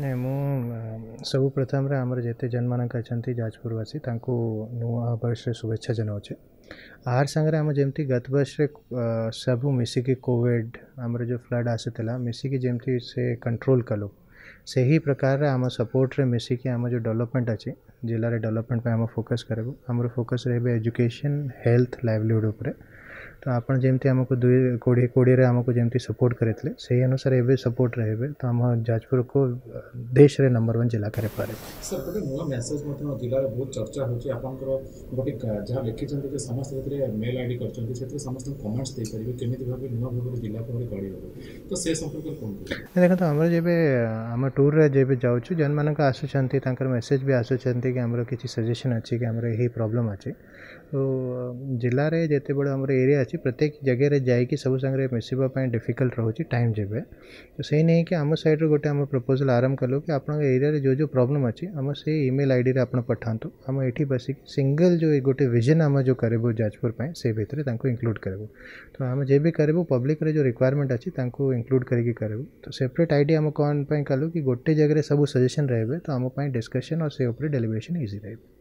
नहीं मु सबु प्रथम आमर जिते जनमानक अच्छा जाजपुरवासी नुआ वर्ष शुभेच्छा जनावे आर सांगे आम जमी गत वर्ष सबू मिसिकी कोविड आमर जो फ्लड आसीला मिसिकी जमी से कंट्रोल कलु से ही प्रकार आम सपोर्ट रे मिसिकी आम जो डेवलपमेंट अच्छे जिले डेवलपमेंट आम फोकस करूँ आमर फोकस रहे एजुकेशन हेल्थ लाइवलीहुड उपर तो आपन जमती आमको 2020 आमको जमती सपोर्ट करते से अनुसार एवं सपोर्ट रहे तो आम जाजपुर को देश रे नंबर 1 जिला करे पारे सर गोटे नया मेसेज जिले में बहुत चर्चा होती जहाँ लिखी समस्त मेल आईडी कर समस्त कमेंट्स दे पारे केमिति भाबे नया भाबे जिला पर गड़ी हो तो से संपर्क कोन देखो हमर जेबे हम टूर रे जेबे जाउछु जन मानक आसुछंती तांकर मेसेज भी आसुछंती कि हमरो किछि सजेशन अछि कि हमरो एही प्रॉब्लम अछि तो जिला रे जते बड़ हमरो एरिया अच्छी प्रत्येक जगह रे जाइए सब संगे मिसवाई डिफिकल्ट रोचे टाइम जब तो से नहीं कि आम सैड्रु गोटे आम प्रपोजल आरंभ कलु कि आप एरिया रे जो जो प्रॉब्लम अच्छी आम से ईमेल आईडी आप पठातु आम ये बसिक सिंगल जो गोटे विजन आम जो करूँ जाजपुर से भितर इनक्लूड करूँ तो आम जे भी करूँ पब्लिक रे जो रिक्वायरमेंट अच्छी इनक्लूड करके करूँ तो सेपरेट आईडी आम कौन कलु कि गोटे जगह सब सजेसन रहे तो आम डिस्कशन और से डेलीब्रेशन इजी रहे।